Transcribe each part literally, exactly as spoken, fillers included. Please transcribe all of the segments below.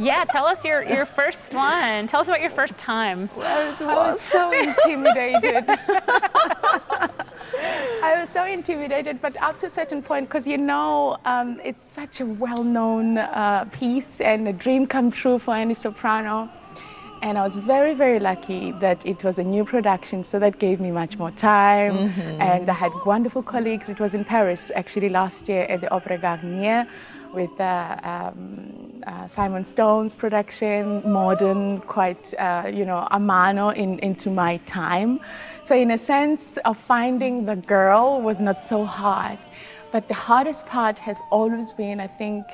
Yeah, tell us your, your first one. Tell us about your first time. Well, it was I was so intimidated. I was so intimidated, but up to a certain point, because you know, um, it's such a well-known uh, piece and a dream come true for any soprano. And I was very, very lucky that it was a new production, so that gave me much more time. Mm-hmm. And I had wonderful colleagues. It was in Paris, actually, last year at the Opéra Garnier with uh, um, uh, Simon Stone's production, modern, quite, uh, you know, a mano in, into my time. So in a sense of finding the girl was not so hard. But the hardest part has always been, I think,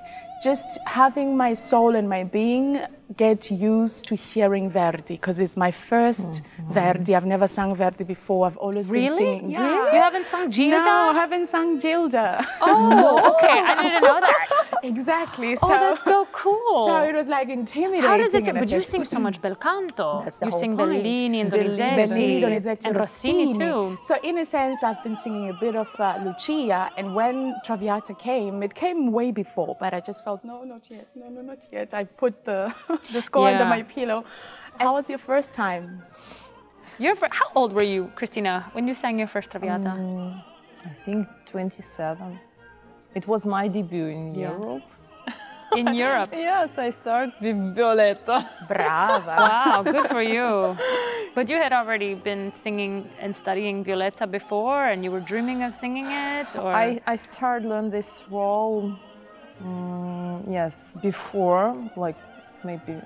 just having my soul and my being get used to hearing Verdi, because it's my first mm-hmm. Verdi. I've never sung Verdi before. I've always really? been singing. Yeah. Really? You haven't sung Gilda? No, I haven't sung Gilda. Oh, okay. I didn't know that. Exactly. So, oh, that's so cool. So it was like intimidating. How does it get? But you sing so much Belcanto. That's the you whole sing point. Bellini and Bellini and Rossini too. So in a sense, I've been singing a bit of uh, Lucia, and when Traviata came, it came way before, but I just felt no, not yet. No, no, not yet. I put the the score yeah. under my pillow. How was your first time? Your fir How old were you, Christina, when you sang your first Traviata? Um, I think twenty-seven. It was my debut in yeah. Europe. In Europe? Yes, I started with Violetta. Brava! Wow, good for you. But you had already been singing and studying Violetta before, and you were dreaming of singing it? Or? I, I started learning this role, um, yes, before, like, maybe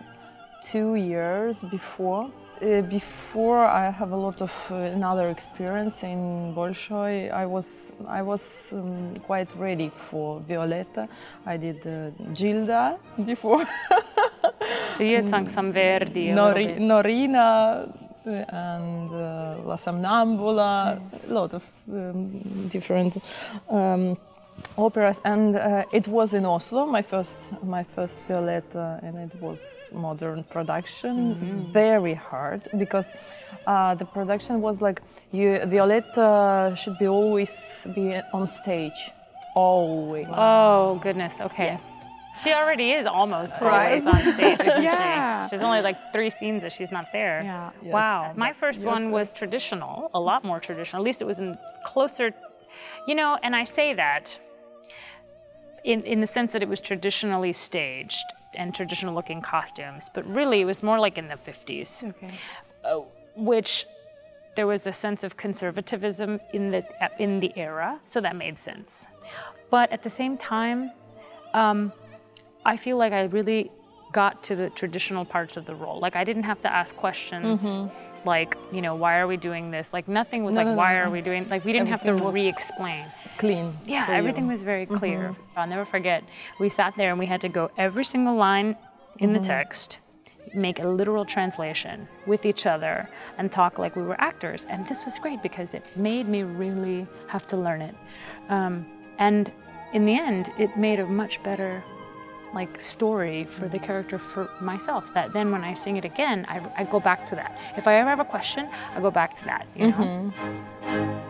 two years before. Uh, before I have a lot of uh, another experience in Bolshoi, I was I was um, quite ready for Violetta. I did uh, Gilda before. So you had sung some Verdi, Nori Norina, and uh, La Somnambula, mm. a lot of um, different Um, operas, and uh, it was in Oslo, my first my first Violetta, and it was modern production, mm-hmm. very hard, because uh, the production was like, you, Violetta should be always be on stage, always. Oh goodness, okay. Yes. She already is almost right. always on stage, isn't yeah. she? She's only like three scenes that she's not there. Yeah. Yes. Wow, my first one first. was traditional, a lot more traditional, at least it was in closer, you know, and I say that in, in the sense that it was traditionally staged and traditional looking costumes, but really it was more like in the fifties, okay. uh, which there was a sense of conservatism in the, in the era, so that made sense. But at the same time, um, I feel like I really got to the traditional parts of the role. Like, I didn't have to ask questions, mm-hmm. like, you know, why are we doing this? Like, nothing was no, like, no, why no. are we doing, like, we didn't everything have to re-explain. Clean. Yeah, everything you. was very clear. Mm-hmm. I'll never forget, we sat there and we had to go every single line in mm-hmm. the text, make a literal translation with each other, and talk like we were actors. And this was great because it made me really have to learn it. Um, and in the end, it made a much better like story for the character for myself, that then when I sing it again, I, I go back to that. If I ever have a question, I go back to that, you know? Mm-hmm.